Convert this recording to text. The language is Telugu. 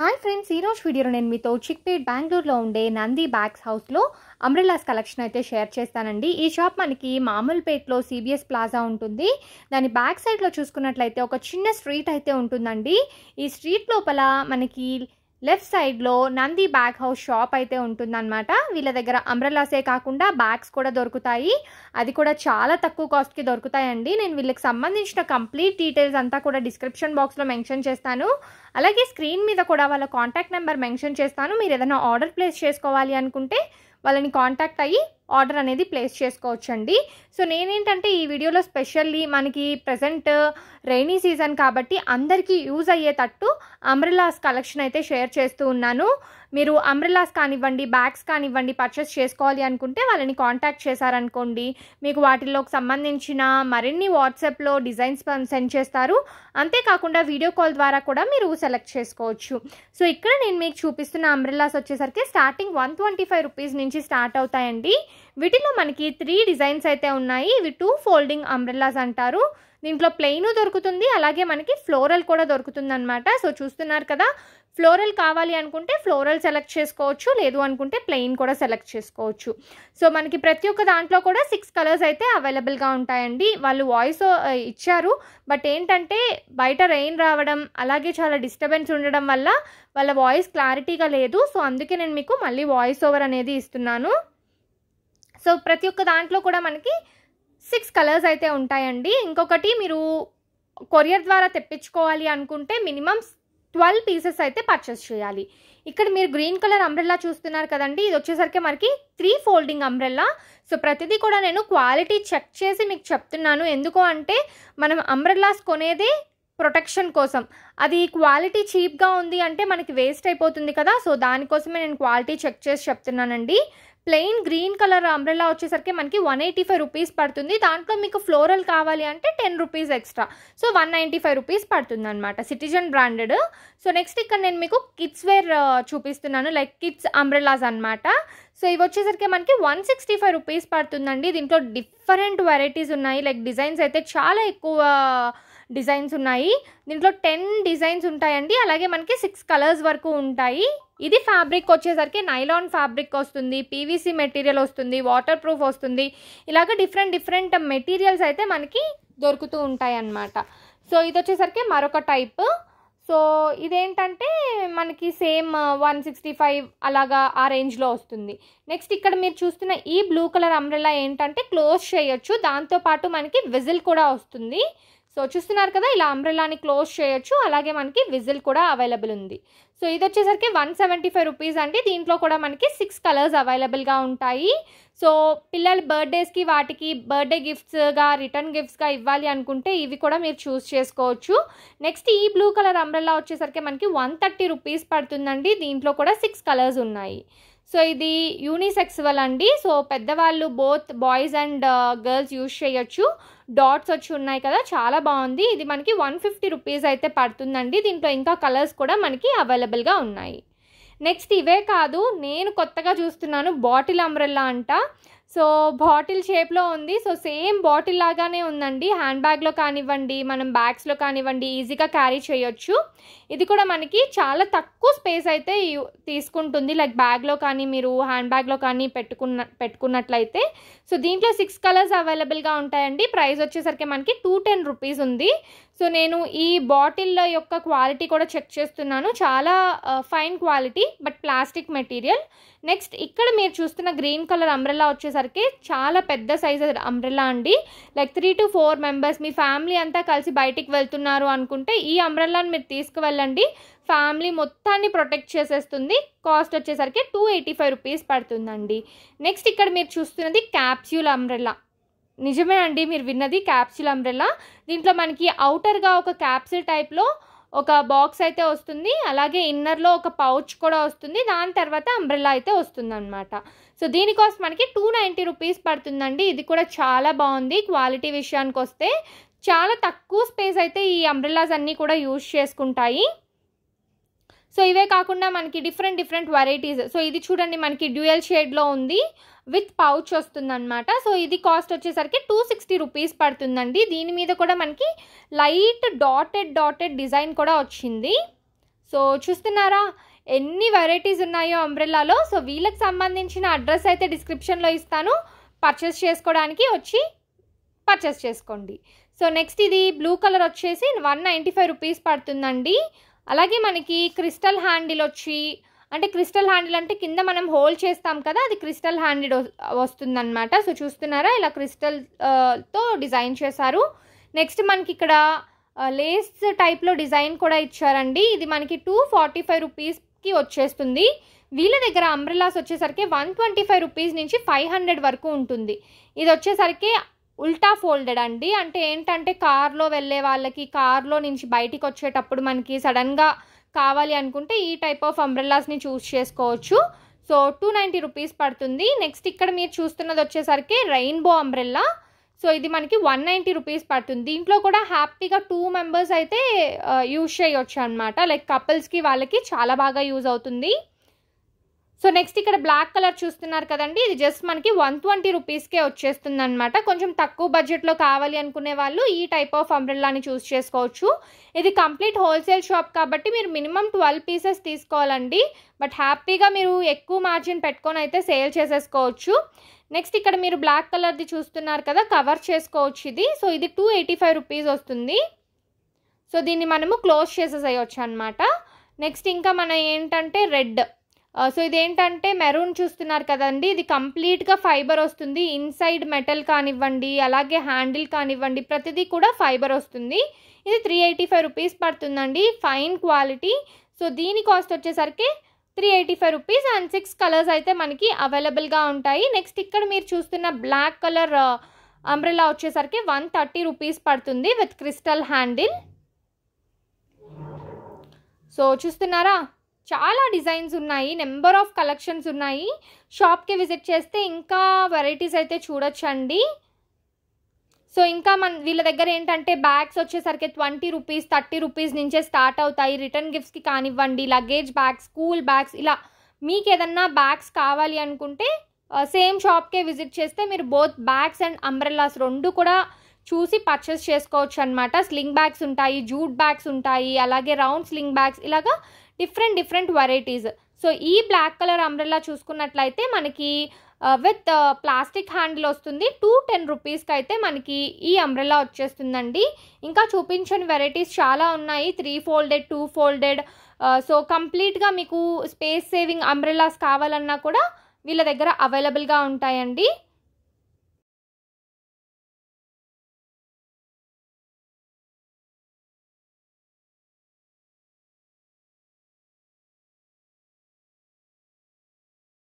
हाई फ्रेंड्स वीडियो नैन चिक्पेट बैंगलोर लो उंडे नंदी बैग हाउस लो अम्ब्रेलास कलेक्शन अयिते शेर चेस्तानंडी। ई शॉप मनकी मामुलपेट लो सीबीएस प्लाजा उंटुंदी। दानी बैक साइड लो चूसुकुन्नट्लयिते ओक चिन्न स्ट्रीट अयिते उंटुंदंडी। ई स्ट्रीट लोपल मनकी लेफ्ट साइड लो नंदी बैग हाउस शॉप अयिते उंटुंदन्नमाट। वीళ్ళ दग्गर अम्ब्रेलासे काकुंडा बैग्स कूडा दोरुकुतायि, अदि कूडा चाला तक्कुव कास्ट की दोरुकुतायंडी। नेनु वीళ్ళకి संबंधिंचिन कंप्लीट डीटेल्स अंता कूडा डिस्क्रिप्शन बॉक्स लो मेंशन चेस्तानु। అలాగే స్క్రీన్ మీద కూడా వాళ్ళ కాంటాక్ట్ నెంబర్ మెన్షన్ చేస్తాను। మీరు ఏదైనా ఆర్డర్ ప్లేస్ చేసుకోవాలి అనుకుంటే వాళ్ళని కాంటాక్ట్ అయ్యి ఆర్డర్ అనేది ప్లేస్ చేసుకోవొచ్చుండి। సో నేను ఏంటంటే ఈ వీడియోలో స్పెషల్లీ మనకి ప్రెజెంట్ రెయినీ సీజన్ కాబట్టి అందరికీ యూజ్ అయ్యేటట్టు అంబ్రెలాస్ కలెక్షన్ అయితే షేర్ చేస్తూ ఉన్నాను। మీరు అంబ్రెలాస్ కానివ్వండి, బ్యాగ్స్ కానివ్వండి పర్చేస్ చేసుకోవాలి అనుకుంటే వాళ్ళని కాంటాక్ట్ చేశారు అనుకోండి, మీకు వాటిల్లోకి సంబంధించిన మరిన్ని వాట్సాప్ లో డిజైన్స్ సెండ్ చేస్తారు। అంతే కాకుండా వీడియో కాల్ ద్వారా కూడా మీరు సెలెక్ట్ చేసుకోవచ్చు। సో ఇక్కడ నేను మీకు చూపిస్తున్న అంబ్రెలాస్ వచ్చేసరికి స్టార్టింగ్ 125 రూపాయస్ నుంచి స్టార్ట్ అవుతాయండి। వీటిలో మనకి 3 డిజైన్స్ అయితే ఉన్నాయి। ఇవి 2 ఫోల్డింగ్ అంబ్రెలాస్ అంటారు। దీంట్లో ప్లెయిన్ దొరుకుతుంది, అలాగే మనకి ఫ్లోరల్ కూడా దొరుకుతుందన్నమాట। సో చూస్తున్నారు కదా, ఫ్లోరల్ కావాలి అనుకుంటే ఫ్లోరల్ సెలెక్ట్ చేసుకోవచ్చు, లేదు అనుకుంటే ప్లెయిన్ కూడా సెలెక్ట్ చేసుకోవచ్చు। సో మనకి ప్రతి ఒక్క దాంట్లో కూడా 6 కలర్స్ అయితే అవైలబుల్ గా ఉంటాయండి। వాళ్ళు వాయిస్ ఇచ్చారు, బట్ ఏంటంటే బయట రెయిన్ రావడం అలాగే చాలా డిస్టర్బెన్స్ ఉండడం వల్ల వాళ్ళ వాయిస్ క్లారిటీగా లేదు। సో అందుకే నేను మీకు మళ్ళీ వాయిస్ ఓవర్ అనేది ఇస్తున్నాను। సో ప్రతి ఒక్క దాంట్లో కూడా మనకి 6 కలర్స్ అయితే ఉంటాయండి। ఇంకొకటి మీరు కొరియర్ ద్వారా తెప్పించుకోవాలి అనుకుంటే మినిమం 12 పీసెస్ అయితే పర్చేస్ చేయాలి। ఇక్కడ మీరు గ్రీన్ కలర్ అంబ్రెల్లా చూస్తున్నారు కదండి, ఇది వచ్చేసరికి మనకి 3 ఫోల్డింగ్ అంబ్రెల్లా। సో ప్రతిదీ కూడా నేను క్వాలిటీ చెక్ చేసి మీకు చెప్తున్నాను, ఎందుకు అంటే మనం అంబ్రెల్లాస్ కొనేదే ప్రొటెక్షన్ కోసం। అది క్వాలిటీ చీప్ గా ఉంది అంటే మనకి వేస్ట్ అయిపోతుంది కదా, సో దాని కోసమే నేను క్వాలిటీ చెక్ చేసి చెప్తున్నానండి। ప్లెయిన్ గ్రీన్ కలర్ అంబ్రెల్లా వచ్చేసరికి మనకి 185 రూపీస్ పడుతుంది। దాంట్లో మీకు ఫ్లోరల్ కావాలి అంటే 10 రూపీస్ ఎక్స్ట్రా, సో 195 రూపీస్ పడుతుంది అన్నమాట, సిటిజన్ బ్రాండెడ్। సో నెక్స్ట్ ఇక్కడ నేను మీకు కిడ్స్ వేర్ చూపిస్తున్నాను, లైక్ కిడ్స్ అంబ్రెల్లాస్ అన్నమాట। సో ఇవి వచ్చేసరికి మనకి 165 రూపీస్ పడుతుందండి। దీంట్లో డిఫరెంట్ వెరైటీస్ ఉన్నాయి, లైక్ డిజైన్స్ అయితే చాలా ఎక్కువ డిజైన్స్ ఉన్నాయి। దీంట్లో 10 డిజైన్స్ ఉంటాయండి, అలాగే మనకి 6 కలర్స్ వరకు ఉంటాయి। ఇది ఫ్యాబ్రిక్ వచ్చేసరికి నైలాన్ ఫ్యాబ్రిక్ వస్తుంది, పీవీసీ మెటీరియల్ వస్తుంది, వాటర్ ప్రూఫ్ వస్తుంది, ఇలాగ డిఫరెంట్ డిఫరెంట్ మెటీరియల్స్ అయితే మనకి దొరుకుతూ ఉంటాయి అన్నమాట। సో ఇది వచ్చేసరికి మరొక టైప్। సో ఇదేంటంటే మనకి సేమ్ 165 అలాగా ఆ రేంజ్లో వస్తుంది। నెక్స్ట్ ఇక్కడ మీరు చూస్తున్న ఈ బ్లూ కలర్ అంబ్రెల్లా ఏంటంటే క్లోజ్ చేయొచ్చు, దాంతోపాటు మనకి విజిల్ కూడా వస్తుంది। సో చూస్తున్నారు కదా, ఇలా అంబ్రెల్లాని క్లోజ్ చేయొచ్చు, అలాగే మనకి విజిల్ కూడా అవైలబుల్ ఉంది। సో ఇది వచ్చేసరికి 175 రూపీస్ అండి। దీంట్లో కూడా మనకి 6 కలర్స్ అవైలబుల్గా ఉంటాయి। సో పిల్లల బర్త్డేస్కి వాటికి బర్త్డే గిఫ్ట్స్గా రిటర్న్ గిఫ్ట్స్గా ఇవ్వాలి అనుకుంటే ఇవి కూడా మీరు చూస్ చేసుకోవచ్చు। నెక్స్ట్ ఈ బ్లూ కలర్ అంబ్రెల్లా వచ్చేసరికి మనకి 130 రూపీస్ పడుతుందండి। దీంట్లో కూడా 6 కలర్స్ ఉన్నాయి। సో ఇది యూనిసెక్స్వల్ అండి, సో పెద్దవాళ్ళు both boys and girls use చేయొచ్చు। డాట్స్ వచ్చి ఉన్నాయి కదా, చాలా బాగుంది। ఇది మనకి 150 రూపీస్ అయితే పడుతుందండి। దీంట్లో ఇంకా కలర్స్ కూడా మనకి అవైలబుల్గా ఉన్నాయి। నెక్స్ట్ ఇవే కాదు, నేను కొత్తగా చూస్తున్నాను బాటిల్ అంబ్రెల్లా అంట। సో బాటిల్ షేప్లో ఉంది, సో సేమ్ బాటిల్ లాగానే ఉందండి। హ్యాండ్ బ్యాగ్లో కానివ్వండి, మనం బ్యాగ్స్లో కానివ్వండి ఈజీగా క్యారీ చేయొచ్చు। ఇది కూడా మనకి చాలా తక్కువ స్పేస్ అయితే తీసుకుంటుంది, లైక్ బ్యాగ్లో కానీ మీరు హ్యాండ్ బ్యాగ్లో కానీ పెట్టుకున్నట్లయితే। సో దీంట్లో 6 కలర్స్ అవైలబుల్గా ఉంటాయండి। ప్రైస్ వచ్చేసరికి మనకి 210 రూపీస్ ఉంది। సో నేను ఈ బాటిల్ యొక్క క్వాలిటీ కూడా చెక్ చేస్తున్నాను, చాలా fine quality but plastic material. Next ఇక్కడ మీరు చూస్తున్న గ్రీన్ కలర్ అంబ్రెల్లా వచ్చేసరికి చాలా పెద్ద సైజు అంబ్రెల్లా అండి, లైక్ 3 to 4 మెంబర్స్ మీ ఫ్యామిలీ అంతా కలిసి బయటికి వెళ్తున్నారు అనుకుంటే ఈ అంబ్రెల్లాని మీరు తీసుకువెళ్ళండి, ఫ్యామిలీ మొత్తాన్ని ప్రొటెక్ట్ చేసేస్తుంది। కాస్ట్ వచ్చేసరికి 285 రూపీస్ పడుతుందండి। నెక్స్ట్ ఇక్కడ మీరు చూస్తున్నది క్యాప్స్యూల్ అంబ్రెల్లా, నిజమే అండి మీరు విన్నది క్యాప్స్యూల్ అంబ్రెల్లా। దీంట్లో మనకి అవుటర్గా ఒక క్యాప్సూల్ టైప్లో ఒక బాక్స్ అయితే వస్తుంది, అలాగే ఇన్నర్లో ఒక పౌచ్ కూడా వస్తుంది, దాని తర్వాత అంబ్రెల్లా అయితే వస్తుంది అనమాట। సో దీని కాస్ట్ మనకి 290 రూపీస్ పడుతుందండి। ఇది కూడా చాలా బాగుంది। క్వాలిటీ విషయానికి వస్తే చాలా తక్కువ స్పేస్ అయితే ఈ అంబ్రెల్లాస్ అన్నీ కూడా యూజ్ చేసుకుంటాయి। సో ఇవే కాకుండా మనకి డిఫరెంట్ డిఫరెంట్ వెరైటీస్। సో ఇది చూడండి మనకి డ్యూయల్ షేడ్లో ఉంది, విత్ పౌచ్ వస్తుందన్నమాట। సో ఇది కాస్ట్ వచ్చేసరికి 260 రూపీస్ పడుతుందండి। దీని మీద కూడా మనకి లైట్ డాటెడ్ డిజైన్ కూడా వచ్చింది। సో చూస్తున్నారా ఎన్ని వెరైటీస్ ఉన్నాయో అంబ్రెల్లాలో. సో వీళ్ళకి సంబంధించిన అడ్రస్ అయితే డిస్క్రిప్షన్లో ఇస్తాను, పర్చేస్ చేసుకోవడానికి వచ్చి పర్చేస్ చేసుకోండి. సో నెక్స్ట్ ఇది బ్లూ కలర్ వచ్చేసి 195 రూపీస్ పడుతుందండి. అలాగే మనకి క్రిస్టల్ హ్యాండిల్ వచ్చి, అంటే క్రిస్టల్ హ్యాండిల్ అంటే కింద మనం హోల్ చేస్తాం కదా, అది క్రిస్టల్ హ్యాండిల్ వస్తుందన్నమాట. సో చూస్తున్నారా ఇలా క్రిస్టల్తో డిజైన్ చేశారు. నెక్స్ట్ మనకి ఇక్కడ లేస్ టైప్లో డిజైన్ కూడా ఇచ్చారండి. ఇది మనకి 245 రూపీస్కి వచ్చేస్తుంది. వీళ్ళ దగ్గర అంబ్రెల్లాస్ వచ్చేసరికి 125 రూపీస్ నుంచి 500 వరకు ఉంటుంది. ఇది వచ్చేసరికి ఉల్టా ఫోల్డెడ్ అండి, అంటే ఏంటంటే కార్లో వెళ్ళే వాళ్ళకి, కార్లో నుంచి బయటికి వచ్చేటప్పుడు మనకి సడన్గా కావాలి అనుకుంటే ఈ టైప్ ఆఫ్ అంబ్రెల్లాస్ని చూస్ చేసుకోవచ్చు. సో 290 రూపీస్ పడుతుంది. నెక్స్ట్ ఇక్కడ మీరు చూస్తున్నది వచ్చేసరికి రెయిన్బో అంబ్రెల్లా. సో ఇది మనకి 190 రూపీస్ పడుతుంది. దీంట్లో కూడా హ్యాపీగా 2 మెంబర్స్ అయితే యూజ్ చేయొచ్చు అనమాట. లైక్ కపుల్స్కి వాళ్ళకి చాలా బాగా యూజ్ అవుతుంది. సో నెక్స్ట్ ఇక్కడ బ్లాక్ కలర్ చూస్తున్నారు కదండి, ఇది జస్ట్ మనకి 120 రూపీస్కే వచ్చేస్తుంది అనమాట. కొంచెం తక్కువ బడ్జెట్లో కావాలి అనుకునే వాళ్ళు ఈ టైప్ ఆఫ్ అంబ్రెల్లాని చూస్ చేసుకోవచ్చు. ఇది కంప్లీట్ హోల్సేల్ షాప్ కాబట్టి మీరు మినిమం 12 పీసెస్ తీసుకోవాలండి, బట్ హ్యాపీగా మీరు ఎక్కువ మార్జిన్ పెట్టుకొని అయితే సేల్ చేసేసుకోవచ్చు. నెక్స్ట్ ఇక్కడ మీరు బ్లాక్ కలర్ది చూస్తున్నారు కదా, కవర్ చేసుకోవచ్చు ఇది. సో ఇది 285 రూపీస్ వస్తుంది. సో దీన్ని మనము క్లోజ్ చేసేసేయచ్చు అనమాట. నెక్స్ట్ ఇంకా మన ఏంటంటే రెడ్, సో ఇదేంటంటే మెరూన్ చూస్తున్నారు కదండి, ఇది కంప్లీట్గా ఫైబర్ వస్తుంది. ఇన్సైడ్ మెటల్ కానివ్వండి, అలాగే హ్యాండిల్ కానివ్వండి, ప్రతిదీ కూడా ఫైబర్ వస్తుంది. ఇది 385 రూపీస్ పడుతుందండి, ఫైన్ క్వాలిటీ. సో దీని కాస్ట్ వచ్చేసరికి 385 రూపీస్ అండ్ 6 కలర్స్ అయితే మనకి అవైలబుల్గా ఉంటాయి. నెక్స్ట్ ఇక్కడ మీరు చూస్తున్న బ్లాక్ కలర్ అంబ్రెల్లా వచ్చేసరికి 130 రూపీస్ పడుతుంది విత్ క్రిస్టల్ హ్యాండిల్. సో చూస్తున్నారా చాలా డిజైన్స్ ఉన్నాయి, నెంబర్ ఆఫ్ కలెక్షన్స్ ఉన్నాయి. షాప్కి విజిట్ చేస్తే ఇంకా వెరైటీస్ అయితే చూడొచ్చండి. సో ఇంకా వీళ్ళ దగ్గర ఏంటంటే బ్యాగ్స్ వచ్చేసరికి 20 రూపీస్ 30 రూపీస్ నుంచే స్టార్ట్ అవుతాయి. రిటర్న్ గిఫ్ట్స్కి కానివ్వండి, లగేజ్ బ్యాగ్స్, స్కూల్ బ్యాగ్స్, ఇలా మీకు ఏదన్నా బ్యాగ్స్ కావాలి అనుకుంటే సేమ్ షాప్కే విజిట్ చేస్తే మీరు బోత్ బ్యాగ్స్ అండ్ అంబ్రెల్లాస్ రెండు కూడా చూసి పర్చేస్ చేసుకోవచ్చు అనమాట. స్లింగ్ బ్యాగ్స్ ఉంటాయి, జూట్ బ్యాగ్స్ ఉంటాయి, అలాగే రౌండ్ స్లింగ్ బ్యాగ్స్, ఇలాగా డిఫరెంట్ వెరైటీస్. సో ఈ బ్లాక్ కలర్ అంబ్రెల్లా చూసుకున్నట్లయితే మనకి విత్ ప్లాస్టిక్ హ్యాండిల్ వస్తుంది. 210 రూపీస్కి అయితే మనకి ఈ అంబ్రెల్లా వచ్చేస్తుందండి. ఇంకా చూపించిన వెరైటీస్ చాలా ఉన్నాయి, 3 ఫోల్డెడ్ 2 ఫోల్డెడ్. సో కంప్లీట్గా మీకు స్పేస్ సేవింగ్ అంబ్రెల్లాస్ కావాలన్నా కూడా వీళ్ళ దగ్గర అవైలబుల్గా ఉంటాయండి.